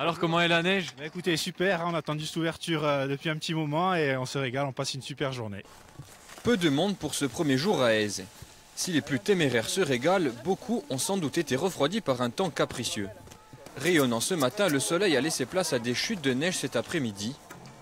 Alors comment est la neige? Bah, écoutez, super, on a attendu cette ouverture depuis un petit moment et on se régale, on passe une super journée. Peu de monde pour ce premier jour à Ese. Si les plus téméraires se régalent, beaucoup ont sans doute été refroidis par un temps capricieux. Rayonnant ce matin, le soleil a laissé place à des chutes de neige cet après-midi.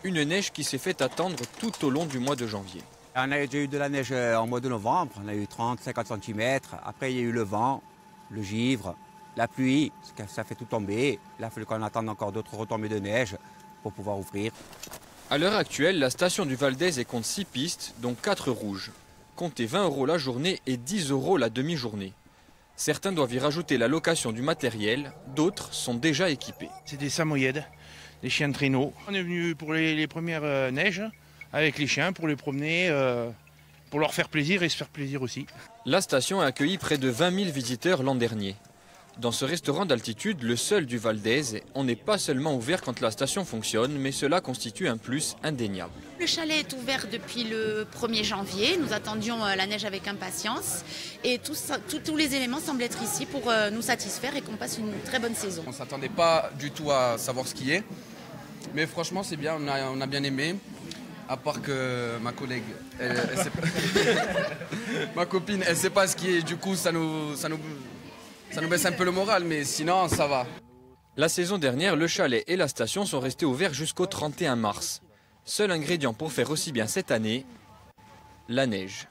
Une neige qui s'est fait attendre tout au long du mois de janvier. On a déjà eu de la neige en mois de novembre, on a eu 30-50 cm. Après, il y a eu le vent, le givre, la pluie, ça fait tout tomber. Là, il faut qu'on attende encore d'autres retombées de neige pour pouvoir ouvrir. À l'heure actuelle, la station du Val d'Ese compte 6 pistes, dont 4 rouges. Comptez 20 € la journée et 10 € la demi-journée. Certains doivent y rajouter la location du matériel, d'autres sont déjà équipés. C'est des samoyèdes, des chiens de traîneau. On est venu pour les premières neiges. Avec les chiens, pour les promener, pour leur faire plaisir et se faire plaisir aussi. La station a accueilli près de 20 000 visiteurs l'an dernier. Dans ce restaurant d'altitude, le seul du Val d'Ese, on n'est pas seulement ouvert quand la station fonctionne, mais cela constitue un plus indéniable. Le chalet est ouvert depuis le 1er janvier. Nous attendions la neige avec impatience. Et tous les éléments semblent être ici pour nous satisfaire et qu'on passe une très bonne saison. On ne s'attendait pas du tout à savoir skier. Mais franchement, c'est bien, on a bien aimé. À part que ma collègue, elle sait pas... ma copine, elle sait pas skier, du coup ça nous baisse un peu le moral, mais sinon ça va. La saison dernière, le chalet et la station sont restés ouverts jusqu'au 31 mars. Seul ingrédient pour faire aussi bien cette année, la neige.